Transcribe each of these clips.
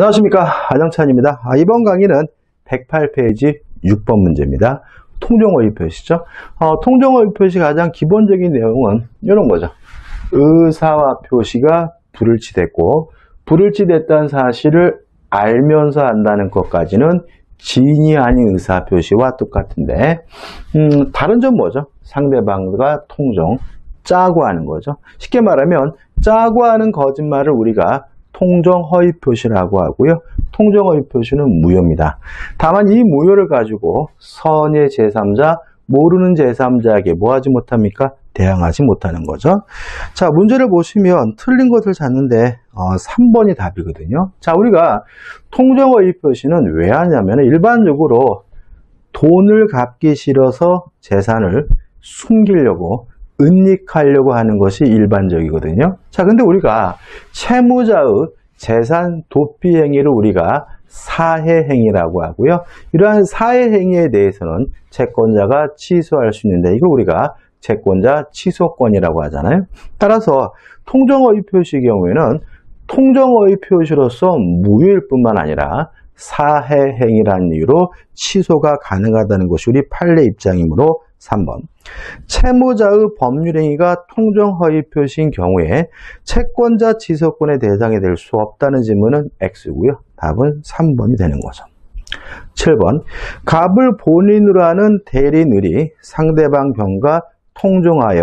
안녕하십니까, 안영찬입니다. 이번 강의는 108페이지 6번 문제입니다. 통정어휘 표시죠. 통정어휘 표시 가장 기본적인 내용은 이런 거죠. 의사와 표시가 불일치됐고 불일치됐다는 사실을 알면서 한다는 것까지는 진이 아닌 의사 표시와 똑같은데 다른 점 뭐죠? 상대방과 통정, 짜고 하는 거죠. 쉽게 말하면 짜고 하는 거짓말을 우리가 통정허위 표시라고 하고요. 통정허위 표시는 무효입니다. 다만 이 무효를 가지고 선의 제3자, 모르는 제3자에게 뭐하지 못합니까? 대항하지 못하는 거죠. 자, 문제를 보시면 틀린 것을 찾는데 3번이 답이거든요. 자, 우리가 통정허위 표시는 왜 하냐면 일반적으로 돈을 갚기 싫어서 재산을 숨기려고 은닉하려고 하는 것이 일반적이거든요. 자, 근데 우리가 채무자의 재산 도피 행위를 우리가 사해행위라고 하고요. 이러한 사해행위에 대해서는 채권자가 취소할 수 있는데 이걸 우리가 채권자 취소권이라고 하잖아요. 따라서 통정어휘 표시의 경우에는 통정어휘 표시로서 무효일 뿐만 아니라 사해행위라는 이유로 취소가 가능하다는 것이 우리 판례 입장이므로 3번. 채무자의 법률행위가 통정허위 표시인 경우에 채권자 취소권의 대상이 될 수 없다는 질문은 X고요. 답은 3번이 되는 거죠. 7번. 갑을 본인으로 하는 대리인이 상대방 병과 통정하여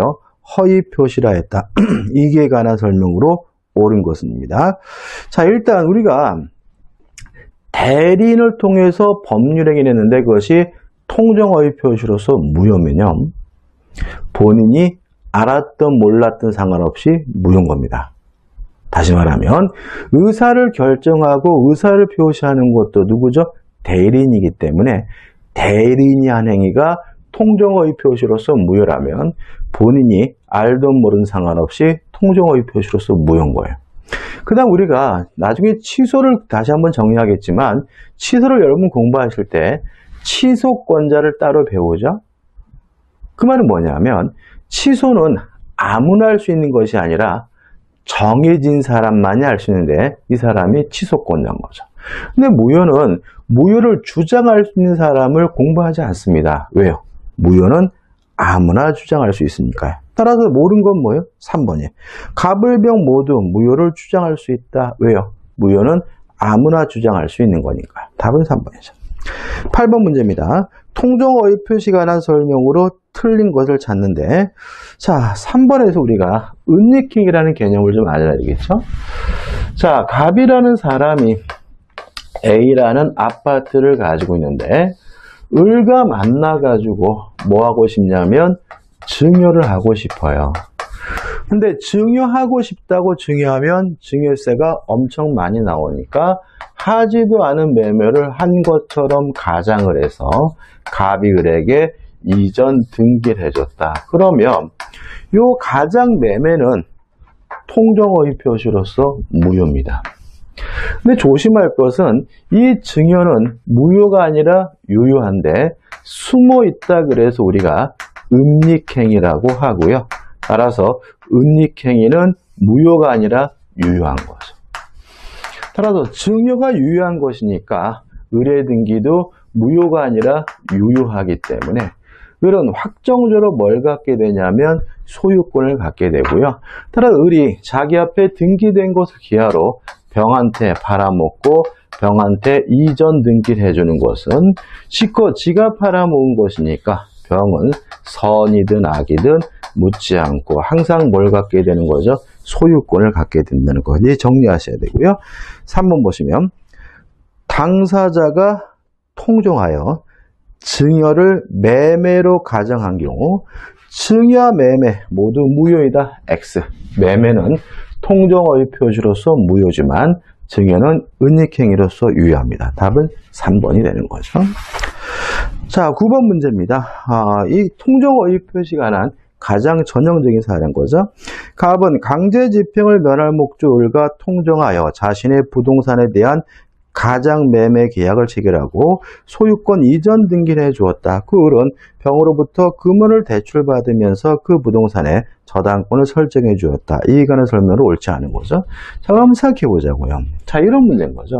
허위 표시라 했다. 이기에 관한 설명으로 옳은 것입니다. 자, 일단 우리가 대리인을 통해서 법률행위를 했는데 그것이 통정어휘 표시로서 무효면요, 본인이 알았든 몰랐든 상관없이 무효인 겁니다. 다시 말하면 의사를 결정하고 의사를 표시하는 것도 누구죠? 대리인이기 때문에 대리인이 한 행위가 통정어휘 표시로서 무효라면 본인이 알든 모르든 상관없이 통정어휘 표시로서 무효인 거예요. 그 다음 우리가 나중에 취소를 다시 한번 정리하겠지만 취소를 여러분 공부하실 때 취소권자를 따로 배우죠. 그 말은 뭐냐면 취소는 아무나 할 수 있는 것이 아니라 정해진 사람만이 할 수 있는데 이 사람이 취소권자인 거죠. 근데 무효는 무효를 주장할 수 있는 사람을 공부하지 않습니다. 왜요? 무효는 아무나 주장할 수 있으니까요. 따라서 모른 건 뭐예요? 3번이에요. 갑을병 모두 무효를 주장할 수 있다. 왜요? 무효는 아무나 주장할 수 있는 거니까요. 답은 3번이죠. 8번 문제입니다. 통정어휘 표시 관한 설명으로 틀린 것을 찾는데, 자, 3번에서 우리가 은닉킹이라는 개념을 좀 알아야 되겠죠. 자, 갑이라는 사람이 A라는 아파트를 가지고 있는데 을과 만나가지고 뭐 하고 싶냐면 증여를 하고 싶어요. 근데 증여하고 싶다고 증여하면 증여세가 엄청 많이 나오니까 하지도 않은 매매를 한 것처럼 가장을 해서 갑이 을에게 이전 등기를 해줬다. 그러면 이 가장 매매는 통정어휘 표시로서 무효입니다. 근데 조심할 것은 이 증여는 무효가 아니라 유효한데 숨어 있다 그래서 우리가 은닉행위라고 하고요. 따라서 은닉행위는 무효가 아니라 유효한 거죠. 따라서 증여가 유효한 것이니까 을의 등기도 무효가 아니라 유효하기 때문에 을은 확정적으로 뭘 갖게 되냐면 소유권을 갖게 되고요. 따라서 을이 자기 앞에 등기된 것을 기하로 병한테 팔아먹고 병한테 이전 등기를 해주는 것은 실컷 지가 팔아먹은 것이니까 병은 선이든 악이든 묻지 않고 항상 뭘 갖게 되는 거죠? 소유권을 갖게 된다는 거지 정리하셔야 되고요. 3번 보시면 당사자가 통정하여 증여를 매매로 가정한 경우 증여 매매 모두 무효이다. X. 매매는 통정어휘 표시로서 무효지만 증여는 은닉행위로서 유효합니다. 답은 3번이 되는 거죠. 자, 9번 문제입니다. 이 통정어휘 표시 관한 가장 전형적인 사례인 거죠. 갑은 강제집행을 면할 목적을과 통정하여 자신의 부동산에 대한 가장 매매 계약을 체결하고 소유권 이전 등기를 해주었다. 그 을은 병으로부터 금을 대출받으면서 그 부동산에 저당권을 설정해 주었다. 이간의 설명으로 옳지 않은 거죠. 자, 한번 생각해 보자고요. 자, 이런 문제인 거죠.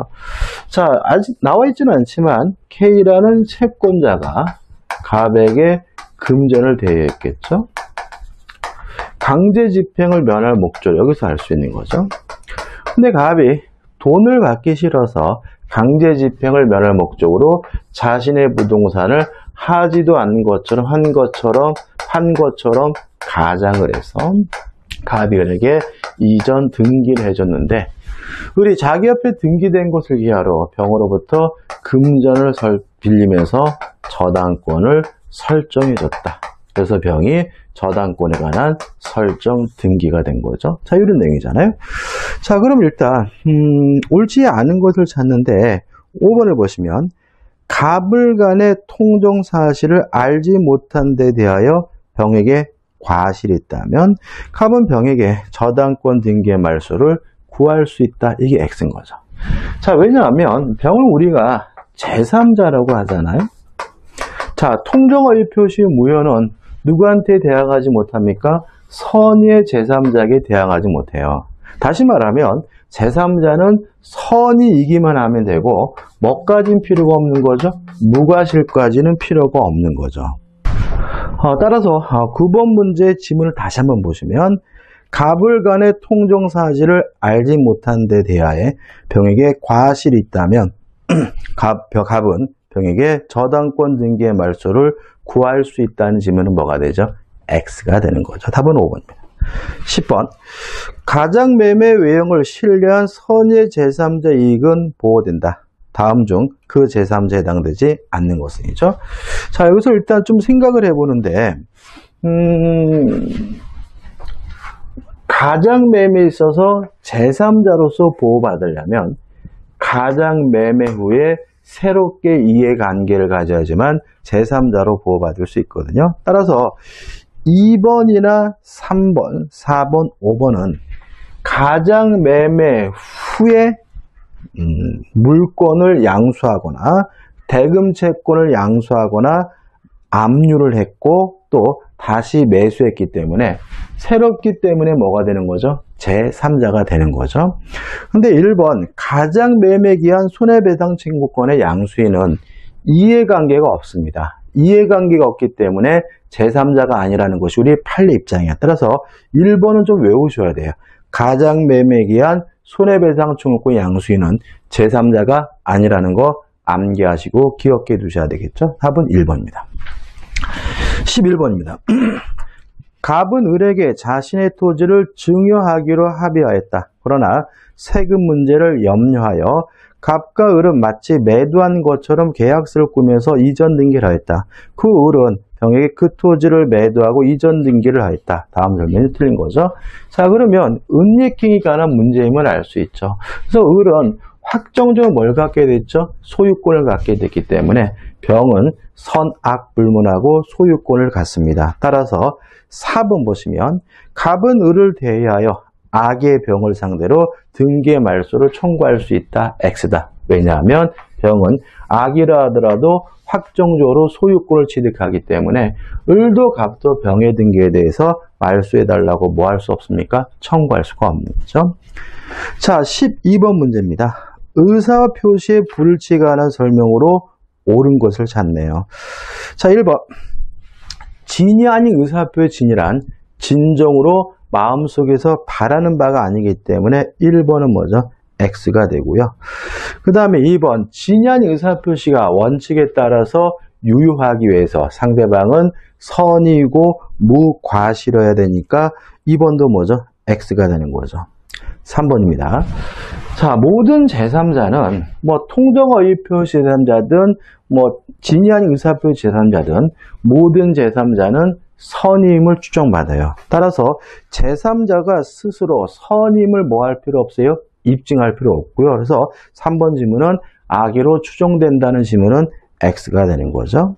자, 아직 나와 있지는 않지만 K라는 채권자가 갑에게 금전을 대여했겠죠. 강제 집행을 면할 목적을 여기서 알 수 있는 거죠. 근데 갑이 돈을 받기 싫어서 강제 집행을 면할 목적으로 자신의 부동산을 하지도 않은 것처럼 판 것처럼 가장을 해서 갑이 을에게 이전 등기를 해줬는데, 을이 자기 옆에 등기된 것을 기하로 병으로부터 금전을 빌리면서 저당권을 설정해줬다. 그래서 병이 저당권에 관한 설정 등기가 된 거죠. 자, 이런 내용이잖아요. 자, 그럼 일단 옳지 않은 것을 찾는데 5번을 보시면 갑을 간의 통정 사실을 알지 못한 데 대하여 병에게 과실이 있다면 갑은 병에게 저당권 등기의 말소를 구할 수 있다. 이게 X인 거죠. 자, 왜냐하면 병을 우리가 제3자라고 하잖아요. 자, 통정의 표시 무효는 누구한테 대항하지 못합니까? 선의의 제3자에게 대항하지 못해요. 다시 말하면 제3자는 선이 이기만 하면 되고 뭐까지는 필요가 없는 거죠? 무과실까지는 필요가 없는 거죠. 따라서 9번 문제의 지문을 다시 한번 보시면 갑을 간의 통정 사실을 알지 못한 데 대하여 병에게 과실이 있다면 갑은 병에게 저당권 등기의 말소를 구할 수 있다는 지문은 뭐가 되죠? X가 되는 거죠. 답은 5번입니다. 10번. 가장 매매 외형을 신뢰한 선의 제3자 이익은 보호된다. 다음 중 그 제3자에 해당되지 않는 것은이죠. 자, 여기서 일단 좀 생각을 해보는데, 가장 매매에 있어서 제3자로서 보호받으려면 가장 매매 후에 새롭게 이해관계를 가져야지만 제3자로 보호받을 수 있거든요. 따라서 2번이나 3번, 4번, 5번은 가장 매매 후에 물권을 양수하거나 대금채권을 양수하거나 압류를 했고 또 다시 매수했기 때문에 새롭기 때문에 뭐가 되는 거죠? 제3자가 되는 거죠. 근데 1번 가장 매매기한 손해배상 청구권의 양수인은 이해관계가 없습니다. 이해관계가 없기 때문에 제3자가 아니라는 것이 우리 판례 입장이야. 따라서 1번은 좀 외우셔야 돼요. 가장 매매기한 손해배상 청구권 양수인은 제3자가 아니라는 거 암기하시고 기억해 두셔야 되겠죠. 답은 1번입니다. 11번입니다. 갑은 을에게 자신의 토지를 증여하기로 합의하였다. 그러나 세금 문제를 염려하여 갑과 을은 마치 매도한 것처럼 계약서를 꾸며서 이전 등기를 하였다. 그 을은 병에게 그 토지를 매도하고 이전 등기를 하였다. 다음 설명이 틀린 거죠. 자, 그러면 은닉행위에 관한 문제임을 알 수 있죠. 그래서 을은 확정적으로 뭘 갖게 됐죠? 소유권을 갖게 됐기 때문에 병은 선악불문하고 소유권을 갖습니다. 따라서 4번 보시면 갑은 을을 대하여 악의 병을 상대로 등기의 말소를 청구할 수 있다. X다. 왜냐하면 병은 악이라 하더라도 확정적으로 소유권을 취득하기 때문에 을도 갑도 병의 등기에 대해서 말소해달라고 뭐 할 수 없습니까? 청구할 수가 없는 거죠. 자, 12번 문제입니다. 의사 표시에 불일치하는 설명으로 옳은 것을 찾네요. 자, 1번. 진이 아닌 의사표의 진이란 진정으로 마음속에서 바라는 바가 아니기 때문에 1번은 뭐죠? X가 되고요. 그 다음에 2번. 진이 아닌 의사표시가 원칙에 따라서 유효하기 위해서 상대방은 선의이고 무과실어야 되니까 2번도 뭐죠? X가 되는 거죠. 3번입니다. 자, 모든 제3자는 뭐 통정의표 제3자든 뭐 진이 아닌 의사표 제3자든 모든 제3자는 선임을 추정받아요. 따라서 제3자가 스스로 선임을 뭐 할 필요 없어요? 입증할 필요 없고요. 그래서 3번 지문은 악의로 추정된다는 지문은 X가 되는 거죠.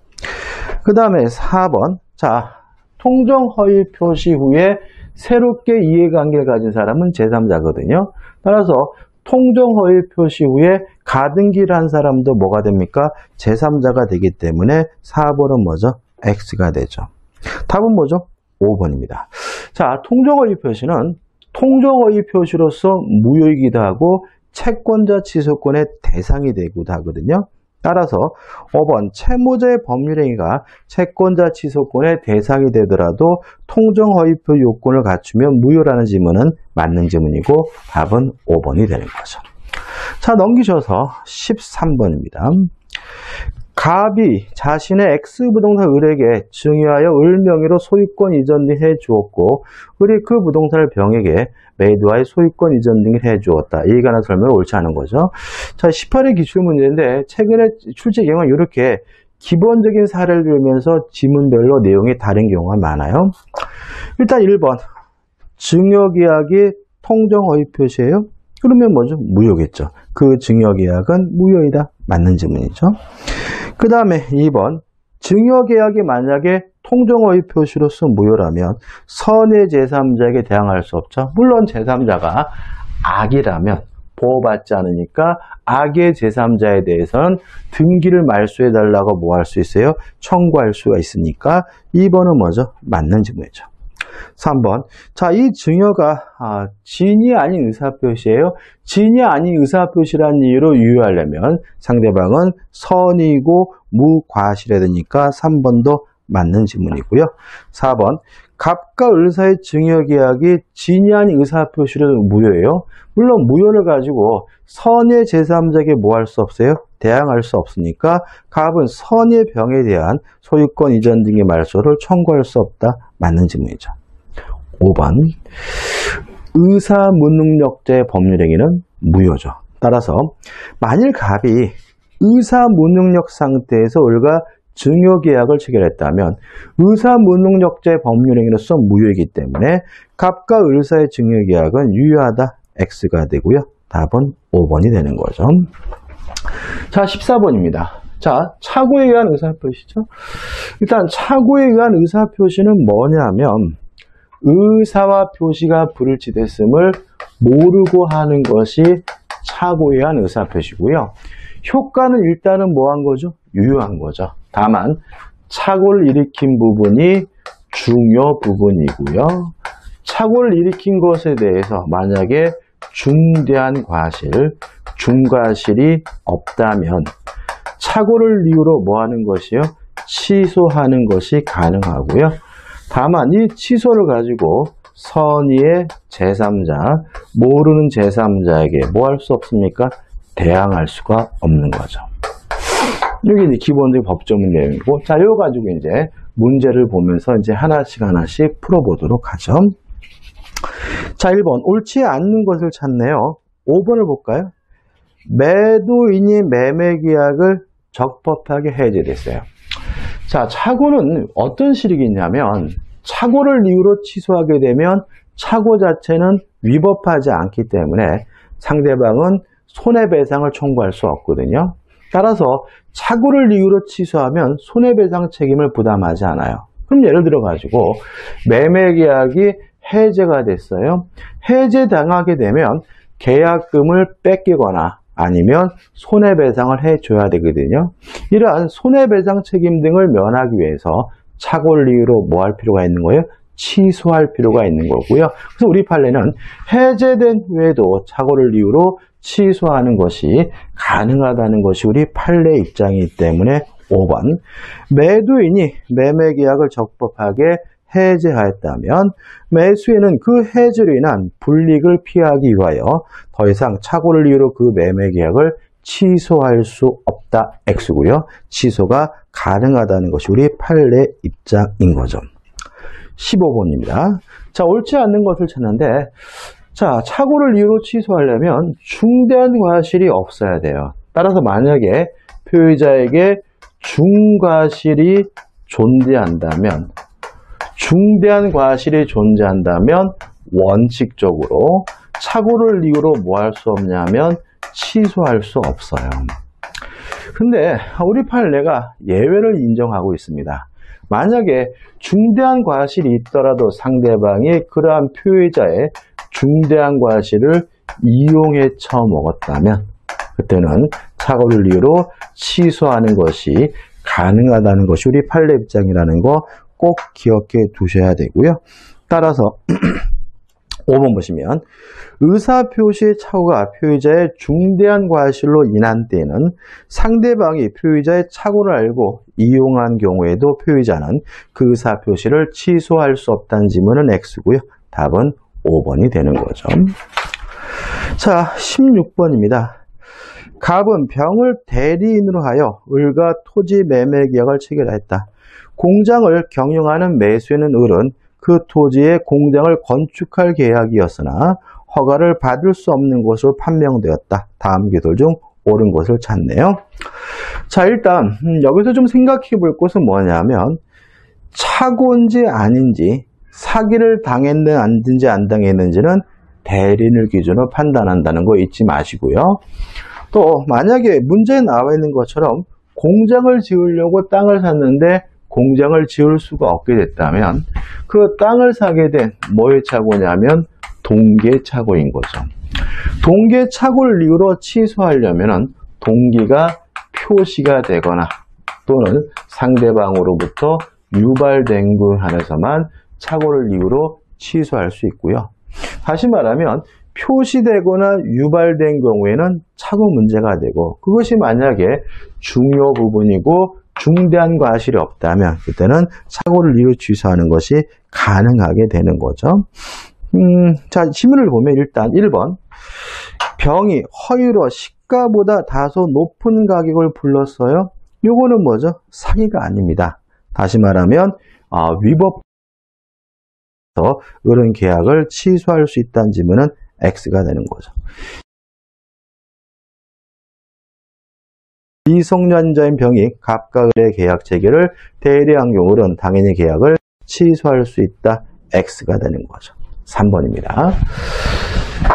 그 다음에 4번. 자, 통정허위 표시 후에 새롭게 이해관계를 가진 사람은 제3자거든요. 따라서 통정허위 표시 후에 가등기를 한 사람도 뭐가 됩니까? 제3자가 되기 때문에 4번은 뭐죠? X가 되죠. 답은 뭐죠? 5번입니다. 자, 통정허위 표시는 통정허위 표시로서 무효이기도 하고 채권자 취소권의 대상이 되기도 하거든요. 따라서 5번 채무자의 법률행위가 채권자 취소권의 대상이 되더라도 통정허위표 요건을 갖추면 무효라는 지문은 맞는 지문이고 답은 5번이 되는 거죠. 자, 넘기셔서 13번입니다. 갑이 자신의 X부동산 을에게 증여하여 을 명의로 소유권 이전 등을 해주었고 을이 그 부동산을 병에게 매도하여 소유권 이전 등을 해주었다. 이에 관한 설명은 옳지 않은 거죠. 자, 18의 기출문제인데 최근에 출제 경우는 이렇게 기본적인 사례를 들면서 지문별로 내용이 다른 경우가 많아요. 일단 1번 증여계약이 통정허위 표시예요. 그러면 뭐죠? 무효겠죠. 그 증여계약은 무효이다. 맞는 지문이죠. 그 다음에 2번 증여계약이 만약에 통정허위 표시로서 무효라면 선의 제3자에게 대항할 수 없죠. 물론 제3자가 악이라면 보호받지 않으니까 악의 제3자에 대해서는 등기를 말소해달라고 뭐 할 수 있어요? 청구할 수가 있으니까 2번은 뭐죠? 맞는 지문이죠. 3번. 자, 이 증여가 진이 아닌 의사표시예요. 진이 아닌 의사표시라는 이유로 유효하려면 상대방은 선이고 무과실해야 되니까 3번도 맞는 지문이고요. 4번. 갑과 을 사이의 증여계약이 진이 아닌 의사표시로 무효예요. 물론 무효를 가지고 선의 제3자에게 뭐 할 수 없어요? 대항할 수 없으니까 갑은 선의 병에 대한 소유권 이전 등의 말소를 청구할 수 없다. 맞는 지문이죠. 5번. 의사무능력자의 법률행위는 무효죠. 따라서 만일 갑이 의사무능력 상태에서 을과 증여계약을 체결했다면 의사무능력자의 법률행위로서 무효이기 때문에 갑과 을 사이의 증여계약은 유효하다. X가 되고요. 답은 5번이 되는 거죠. 자, 14번입니다. 자, 착오에 의한 의사표시죠. 일단 착오에 의한 의사표시는 뭐냐면 의사와 표시가 불일치됐음을 모르고 하는 것이 착오에 의한 의사표시고요. 효과는 일단은 뭐한 거죠? 유효한 거죠. 다만 착오를 일으킨 부분이 중요 부분이고요. 착오를 일으킨 것에 대해서 만약에 중대한 과실, 중과실이 없다면 착오를 이유로 뭐 하는 것이요? 취소하는 것이 가능하고요. 다만 이 취소를 가지고 선의의 제3자, 모르는 제3자에게 뭐 할 수 없습니까? 대항할 수가 없는 거죠. 여기 이제 기본적인 법적인 내용이고, 자, 이거 가지고 이제 문제를 보면서 이제 하나씩 풀어보도록 하죠. 자, 1번. 옳지 않는 것을 찾네요. 5번을 볼까요? 매도인이 매매계약을 적법하게 해제됐어요. 자, 착오는 어떤 실익이냐면 착오를 이유로 취소하게 되면 착오 자체는 위법하지 않기 때문에 상대방은 손해배상을 청구할 수 없거든요. 따라서 착오를 이유로 취소하면 손해배상 책임을 부담하지 않아요. 그럼 예를 들어 가지고 매매계약이 해제가 됐어요. 해제당하게 되면 계약금을 뺏기거나 아니면 손해배상을 해줘야 되거든요. 이러한 손해배상 책임 등을 면하기 위해서 착오를 이유로 뭐 할 필요가 있는 거예요? 취소할 필요가 있는 거고요. 그래서 우리 판례는 해제된 후에도 착오를 이유로 취소하는 것이 가능하다는 것이 우리 판례 입장이기 때문에 5번. 매도인이 매매계약을 적법하게 해제하였다면 매수인은 그 해제로 인한 불이익을 피하기 위하여 더 이상 착오를 이유로 그 매매계약을 취소할 수 없다. X고요. 취소가 가능하다는 것이 우리 판례 입장인 거죠. 15번입니다. 자, 옳지 않는 것을 찾는데, 자, 착오를 이유로 취소하려면 중대한 과실이 없어야 돼요. 따라서 만약에 표의자에게 중과실이 존재한다면, 중대한 과실이 존재한다면 원칙적으로 착오를 이유로 뭐 할 수 없냐면 취소할 수 없어요. 근데 우리 판례가 예외를 인정하고 있습니다. 만약에 중대한 과실이 있더라도 상대방이 그러한 표의자의 중대한 과실을 이용해 처먹었다면 그때는 착오를 이유로 취소하는 것이 가능하다는 것이 우리 판례 입장이라는 거 꼭 기억해 두셔야 되고요. 따라서 5번 보시면 의사표시의 착오가 표의자의 중대한 과실로 인한 때에는 상대방이 표의자의 착오를 알고 이용한 경우에도 표의자는 그 의사표시를 취소할 수 없다는 지문은 X고요. 답은 5번이 되는 거죠. 자, 16번입니다. 갑은 병을 대리인으로 하여 을과 토지 매매 계약을 체결하였다. 공장을 경영하는 매수인은 을은 그 토지에 공장을 건축할 계약이었으나 허가를 받을 수 없는 것으로 판명되었다. 다음 기술 중 옳은 것을 찾네요. 자, 일단 여기서 좀 생각해 볼 것은 뭐냐면 착오인지 아닌지, 사기를 당했는지 안 당했는지는 대리인을 기준으로 판단한다는 거 잊지 마시고요. 또 만약에 문제에 나와 있는 것처럼 공장을 지으려고 땅을 샀는데 공장을 지을 수가 없게 됐다면 그 땅을 사게 된 뭐의 착오냐면 동계착오인 거죠. 동계착오를 이유로 취소하려면 동기가 표시가 되거나 또는 상대방으로부터 유발된 것 안에서만 착오를 이유로 취소할 수 있고요. 다시 말하면 표시되거나 유발된 경우에는 착오 문제가 되고, 그것이 만약에 중요 부분이고 중대한 과실이 없다면 그때는 착오를 이유로 취소하는 것이 가능하게 되는 거죠. 자, 지문을 보면 일단 1번 병이 허위로 시가보다 다소 높은 가격을 불렀어요. 요거는 뭐죠? 사기가 아닙니다. 다시 말하면 위법 을은 계약을 취소할 수 있다는 지문은 X가 되는 거죠. 미성년자인 병이 갑과 을의 계약 체결을 대리한 경우 을은 당연히 계약을 취소할 수 있다. X가 되는 거죠. 3번입니다.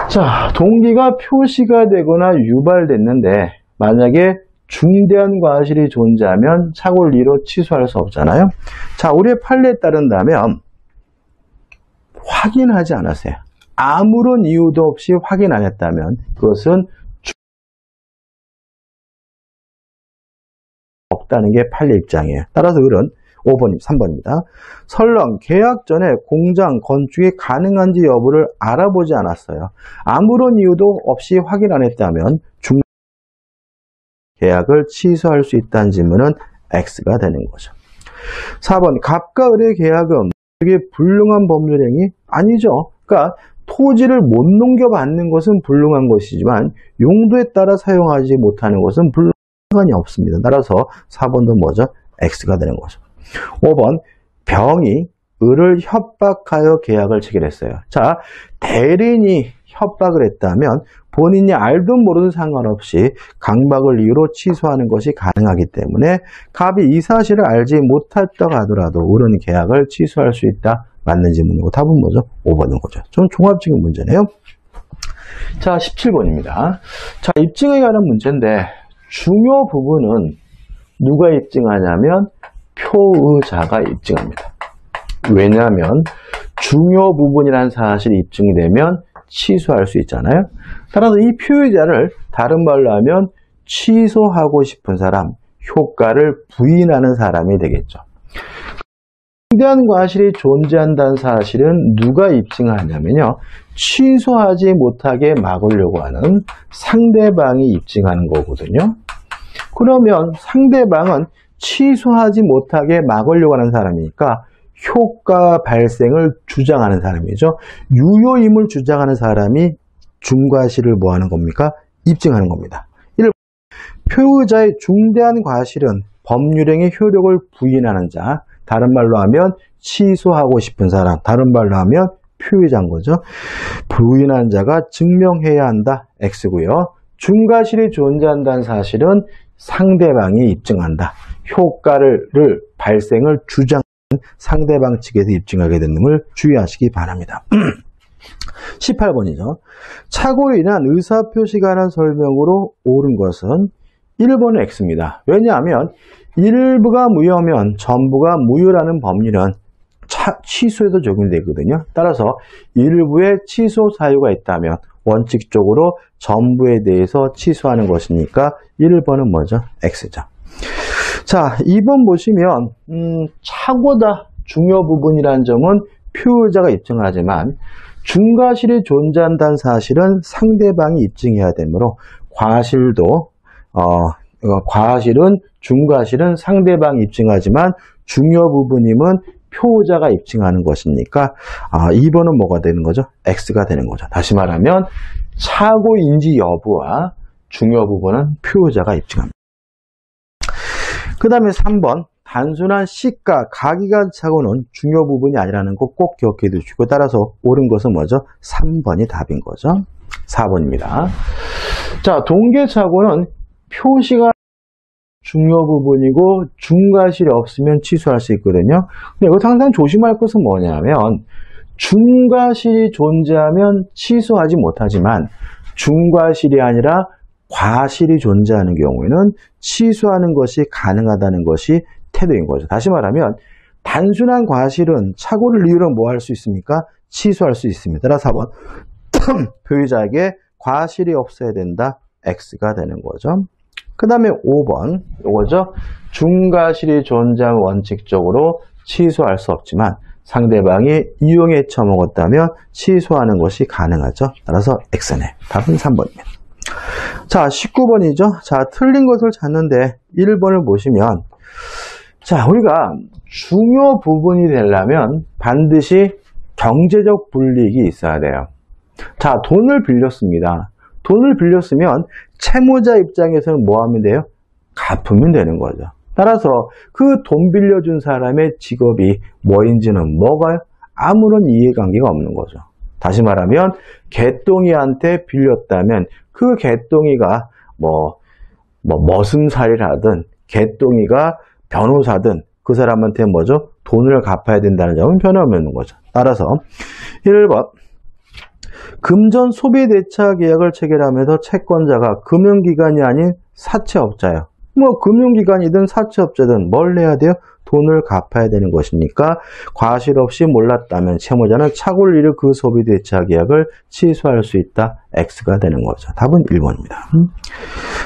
자, 동기가 표시가 되거나 유발됐는데 만약에 중대한 과실이 존재하면 착오를 이유로 취소할 수 없잖아요. 자, 우리의 판례에 따른다면 확인하지 않았어요. 아무런 이유도 없이 확인 안 했다면 그것은 없다는 게 판례 입장이에요. 따라서 을은 3번입니다. 설령 계약 전에 공장 건축이 가능한지 여부를 알아보지 않았어요. 아무런 이유도 없이 확인 안 했다면 계약을 취소할 수 있다는 질문은 X가 되는 거죠. 4번 갑과 을의 계약은 이게 불능한 법률행위? 아니죠. 그러니까 토지를 못 넘겨받는 것은 불능한 것이지만 용도에 따라 사용하지 못하는 것은 불능한이 없습니다. 따라서 4번도 뭐죠? X가 되는 거죠. 5번 병이 을을 협박하여 계약을 체결했어요. 자, 대리인이 협박을 했다면 본인이 알든 모르든 상관없이 강박을 이유로 취소하는 것이 가능하기 때문에 갑이 이 사실을 알지 못했다고 하더라도 을은 계약을 취소할 수 있다. 맞는 질문이고 답은 뭐죠? 5번인 거죠. 좀 종합적인 문제네요. 자, 17번입니다. 자, 입증에 관한 문제인데 중요 부분은 누가 입증하냐면 표의자가 입증합니다. 왜냐하면 중요 부분이라는 사실이 입증되면 취소할 수 있잖아요. 따라서 이 표의자를 다른 말로 하면 취소하고 싶은 사람, 효과를 부인하는 사람이 되겠죠. 중대한 과실이 존재한다는 사실은 누가 입증하냐면요, 취소하지 못하게 막으려고 하는 상대방이 입증하는 거거든요. 그러면 상대방은 취소하지 못하게 막으려고 하는 사람이니까 효과 발생을 주장하는 사람이죠. 유효임을 주장하는 사람이 중과실을 뭐 하는 겁니까? 입증하는 겁니다. 1. 표의자의 중대한 과실은 법률행위 효력을 부인하는 자, 다른 말로 하면 취소하고 싶은 사람, 다른 말로 하면 표의자인 거죠. 부인한 자가 증명해야 한다. X고요. 중과실이 존재한다는 사실은 상대방이 입증한다. 효과를 발생을 주장 상대방 측에서 입증하게 되는 걸 주의하시기 바랍니다. 18번이죠. 착오로 인한 의사표시에 관한 설명으로 옳은 것은 1번의 X입니다. 왜냐하면 일부가 무효면 전부가 무효라는 법률은 취소에도 적용되거든요. 따라서 일부의 취소 사유가 있다면 원칙적으로 전부에 대해서 취소하는 것이니까 1번은 뭐죠? X죠. 자, 2번 보시면 차고다 중요 부분이라는 점은 표의자가 입증하지만 중과실이 존재한다는 사실은 상대방이 입증해야 되므로 과실은 중과실은 상대방이 입증하지만 중요 부분임은 표의자가 입증하는 것이니까 2번은 뭐가 되는 거죠? X가 되는 거죠. 다시 말하면 착오인지 여부와 중요 부분은 표의자가 입증합니다. 그 다음에 3번, 단순한 시가, 가기간 착오는 중요 부분이 아니라는 거 꼭 기억해 두시고, 따라서 옳은 것은 뭐죠? 3번이 답인 거죠. 4번입니다. 자, 동계 착오는 표시가 중요 부분이고 중과실이 없으면 취소할 수 있거든요. 근데 이것도 항상 조심할 것은 뭐냐면 중과실이 존재하면 취소하지 못하지만 중과실이 아니라 과실이 존재하는 경우에는 취소하는 것이 가능하다는 것이 태도인 거죠. 다시 말하면 단순한 과실은 착오를 이유로 뭐 할 수 있습니까? 취소할 수 있습니다. 따라서 4번 표의자에게 과실이 없어야 된다. X가 되는 거죠. 그 다음에 5번, 이거죠. 중과실이 존재하면 원칙적으로 취소할 수 없지만 상대방이 이용해 처먹었다면 취소하는 것이 가능하죠. 따라서 X네. 답은 3번입니다. 자, 19번이죠. 자, 틀린 것을 찾는데 1번을 보시면, 자, 우리가 중요 부분이 되려면 반드시 경제적 불이익이 있어야 돼요. 자, 돈을 빌렸습니다. 돈을 빌렸으면 채무자 입장에서는 뭐 하면 돼요? 갚으면 되는 거죠. 따라서 그 돈 빌려준 사람의 직업이 뭐인지는 뭐가요? 아무런 이해관계가 없는 거죠. 다시 말하면 개똥이한테 빌렸다면 그 개똥이가 머슴살이라든 개똥이가 변호사든 그 사람한테 뭐죠? 돈을 갚아야 된다는 점은 변함없는 거죠. 따라서 1번, 금전 소비대차 계약을 체결하면서 채권자가 금융기관이 아닌 사채업자예요. 뭐 금융기관이든 사채업자든 뭘 해야 돼요? 돈을 갚아야 되는 것이니까 과실 없이 몰랐다면 채무자는 착오를 이를 그 소비대차 계약을 취소할 수 있다. X가 되는 거죠. 답은 1번입니다.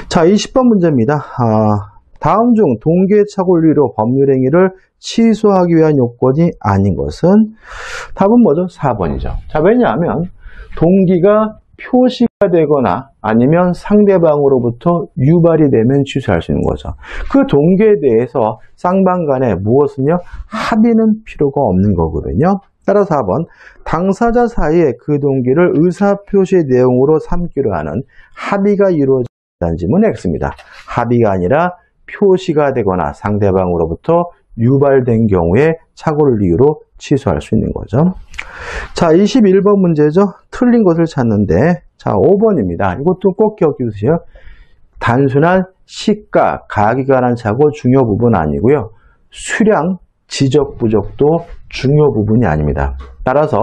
자, 20번 문제입니다. 다음 중 동계 착오를 이유로 법률행위를 취소하기 위한 요건이 아닌 것은? 답은 뭐죠? 4번이죠. 자, 왜냐하면 동기가 표시가 되거나 아니면 상대방으로부터 유발이 되면 취소할 수 있는 거죠. 그 동기에 대해서 쌍방 간에 무엇은요? 합의는 필요가 없는 거거든요. 따라서 4번, 당사자 사이에 그 동기를 의사표시의 내용으로 삼기로 하는 합의가 이루어진다는 질문은 X입니다. 합의가 아니라 표시가 되거나 상대방으로부터 유발된 경우에 착오를 이유로 취소할 수 있는 거죠. 자, 21번 문제죠. 틀린 것을 찾는데, 자, 5번입니다. 이것도 꼭 기억해 주세요. 단순한 시가, 가액에 관한 착오 중요 부분 아니고요. 수량, 지적 부족도 중요 부분이 아닙니다. 따라서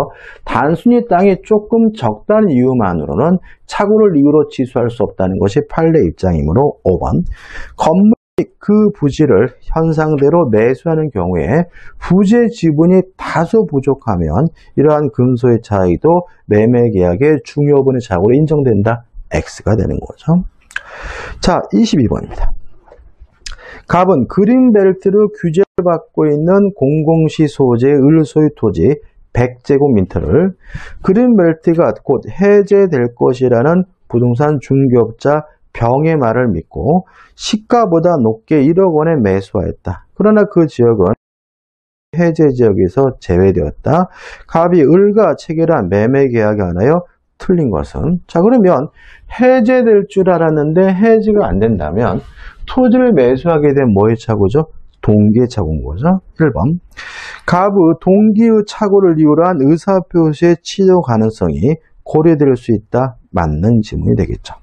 단순히 땅이 조금 적다는 이유만으로는 착오를 이유로 취소할 수 없다는 것이 판례 입장이므로 5번. 건물 그 부지를 현상대로 매수하는 경우에 부지의 지분이 다소 부족하면 이러한 금소의 차이도 매매계약의 중요 부분의 착오로 인정된다. X가 되는 거죠. 자, 22번입니다. 갑은 그린벨트를 규제를 받고 있는 공공시 소재의 을소유 토지 100제곱미터를 그린벨트가 곧 해제될 것이라는 부동산 중개업자 병의 말을 믿고 시가보다 높게 1억 원에 매수하였다. 그러나 그 지역은 해제 지역에서 제외되었다. 갑이 을과 체결한 매매계약에 관하여 틀린 것은? 자, 그러면 해제될 줄 알았는데 해제가 안 된다면 토지를 매수하게 된 뭐의 착오죠? 동기의 착오인 거죠. 1번, 갑의 동기의 착오를 이유로 한 의사표시의 취소 가능성이 고려될 수 있다. 맞는 질문이 되겠죠.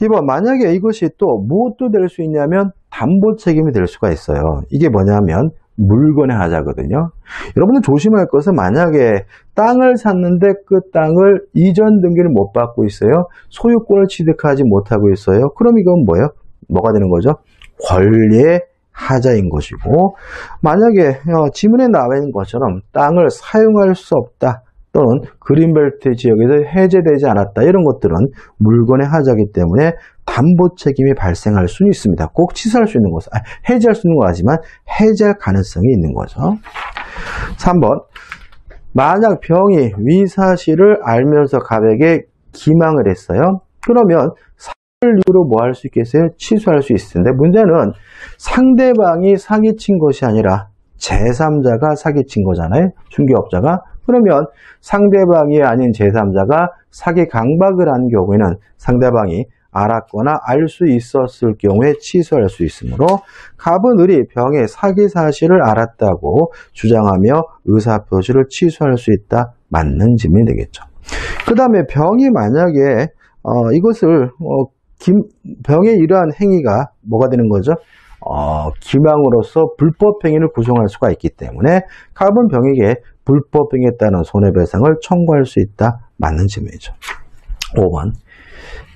2번, 만약에 이것이 또 무엇도 될 수 있냐면 담보 책임이 될 수가 있어요. 이게 뭐냐면 물건의 하자거든요. 여러분들 조심할 것은, 만약에 땅을 샀는데 그 땅을 이전 등기를 못 받고 있어요. 소유권을 취득하지 못하고 있어요. 그럼 이건 뭐예요? 뭐가 되는 거죠? 권리의 하자인 것이고, 만약에 지문에 나와 있는 것처럼 땅을 사용할 수 없다. 또는 그린벨트 지역에서 해제되지 않았다, 이런 것들은 물건의 하자이기 때문에 담보 책임이 발생할 수는 있습니다. 꼭 취소할 수 있는 것은, 해제할 수 있는 건 아니지만 해제할 가능성이 있는 거죠. 3번, 만약 병이 위 사실을 알면서 갑에게 기망을 했어요. 그러면 사실 이유로 뭐 할 수 있겠어요? 취소할 수 있는데, 문제는 상대방이 사기친 것이 아니라 제3자가 사기친 거잖아요, 중개업자가. 그러면 상대방이 아닌 제3자가 사기 강박을 한 경우에는 상대방이 알았거나 알 수 있었을 경우에 취소할 수 있으므로, 갑은 을이 병의 사기 사실을 알았다고 주장하며 의사표시를 취소할 수 있다, 맞는 질문이 되겠죠. 그 다음에 병이 만약에 이것을 병의 이러한 행위가 뭐가 되는 거죠? 기망으로서 불법행위를 구성할 수가 있기 때문에 갑은 병에게 불법행위에 따른 손해배상을 청구할 수 있다, 맞는 질문이죠. 5번,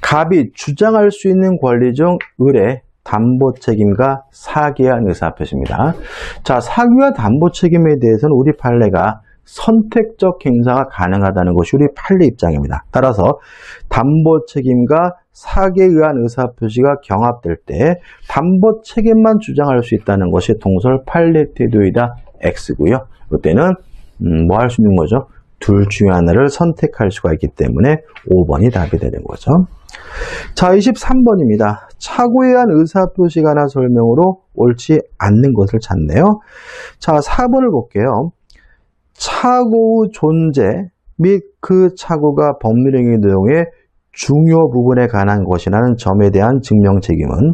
갑이 주장할 수 있는 권리 중 을의 담보 책임과 사기한 의사표시입니다. 자, 사기와 담보 책임에 대해서는 우리 판례가 선택적 행사가 가능하다는 것이 우리 판례 입장입니다. 따라서 담보 책임과 사기에 의한 의사표시가 경합될 때 담보 책임만 주장할 수 있다는 것이 동설 판례 태도이다, X고요. 이때는 뭐 할 수 있는 거죠? 둘 중에 하나를 선택할 수가 있기 때문에 5번이 답이 되는 거죠. 자, 23번입니다. 착오에 의한 의사표시 관한 설명으로 옳지 않는 것을 찾네요. 자, 4번을 볼게요. 착오 존재 및 그 착오가 법률행위 내용의 중요 부분에 관한 것이라는 점에 대한 증명 책임은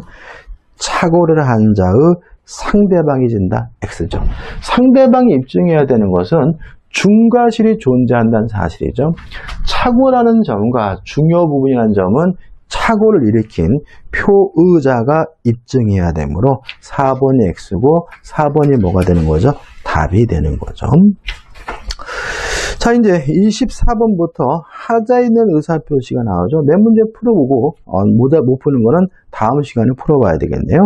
착오를 한 자의 상대방이 진다, X죠. 상대방이 입증해야 되는 것은 중과실이 존재한다는 사실이죠. 착오라는 점과 중요 부분이라는 점은 착오를 일으킨 표의자가 입증해야 되므로 4번이 X고 4번이 뭐가 되는 거죠? 답이 되는 거죠. 자, 이제 24번부터 하자 있는 의사표시가 나오죠. 몇 문제 풀어보고 못 푸는 거는 다음 시간에 풀어봐야 되겠네요.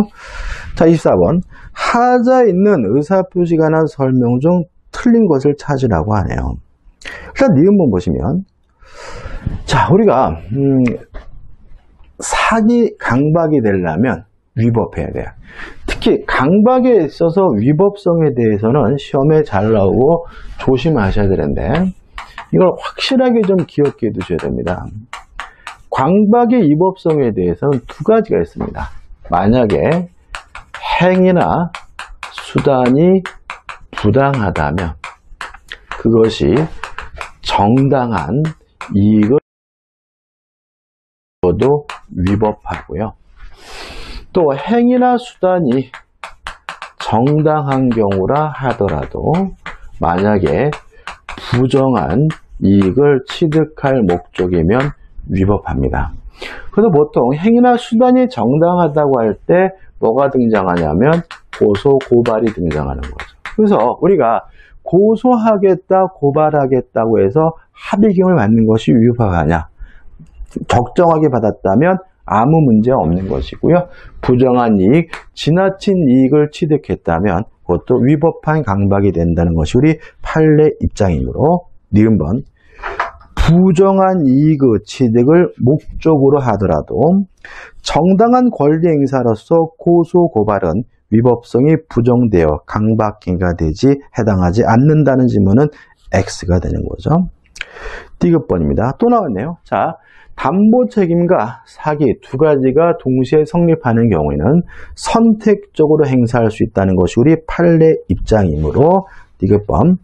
자, 24번, 하자 있는 의사표시 관한 설명 중 틀린 것을 찾으라고 하네요. 일단 니은번 보시면, 자, 우리가 사기 강박이 되려면 위법해야 돼요. 특히 강박에 있어서 위법성에 대해서는 시험에 잘 나오고 조심하셔야 되는데, 이걸 확실하게 좀 기억해 두셔야 됩니다. 강박의 위법성에 대해서는 두 가지가 있습니다. 만약에 행위나 수단이 부당하다면 그것이 정당한 이익을 얻어도 위법하고요, 또 행위나 수단이 정당한 경우라 하더라도 만약에 부정한 이익을 취득할 목적이면 위법합니다. 그래서 보통 행위나 수단이 정당하다고 할 때 뭐가 등장하냐면 고소, 고발이 등장하는 거죠. 그래서 우리가 고소하겠다, 고발하겠다고 해서 합의금을 받는 것이 위법하냐? 적정하게 받았다면 아무 문제 없는 것이고요, 부정한 이익, 지나친 이익을 취득했다면 그것도 위법한 강박이 된다는 것이 우리 판례 입장이므로, 니은번, 부정한 이익의 취득을 목적으로 하더라도 정당한 권리 행사로서 고소, 고발은 위법성이 부정되어 강박행위가 되지 해당하지 않는다는 질문은 X가 되는 거죠. D급번입니다. 또 나왔네요. 자, 담보 책임과 사기 두 가지가 동시에 성립하는 경우에는 선택적으로 행사할 수 있다는 것이 우리 판례 입장이므로 D급번,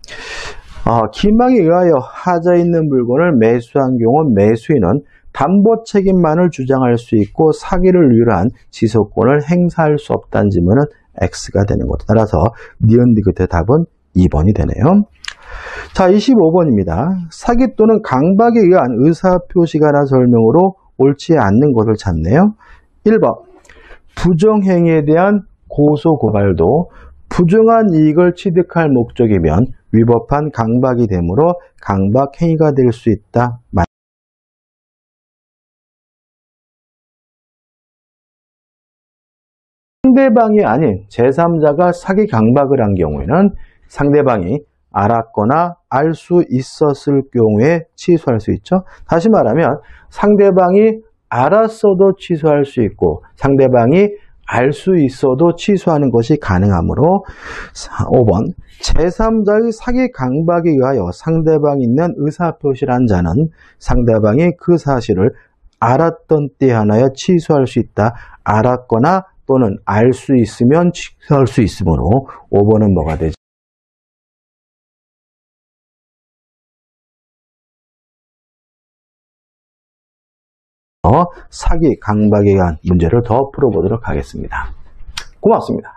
기망에 의하여 하자에 있는 물건을 매수한 경우 매수인은 담보 책임만을 주장할 수 있고 사기를 유로 한 지속권을 행사할 수 없다는 질문은 X가 되는 것. 따라서 니은디 끝의 답은 2번이 되네요. 자, 25번입니다. 사기 또는 강박에 의한 의사표시 관한 설명으로 옳지 않는 것을 찾네요. 1번, 부정행위에 대한 고소고발도 부정한 이익을 취득할 목적이면 위법한 강박이 되므로 강박행위가 될 수 있다, 상대방이 아닌 제3자가 사기 강박을 한 경우에는 상대방이 알았거나 알 수 있었을 경우에 취소할 수 있죠. 다시 말하면 상대방이 알았어도 취소할 수 있고 상대방이 알 수 있어도 취소하는 것이 가능하므로 5번 제3자의 사기 강박에 의하여 상대방이 있는 의사표시를 한 자는 상대방이 그 사실을 알았던 때에 하나여 취소할 수 있다. 알았거나 또는 알 수 있으면 취소할 수 있으므로 5번은 뭐가 되죠? 사기 강박에 관한 문제를 더 풀어보도록 하겠습니다. 고맙습니다.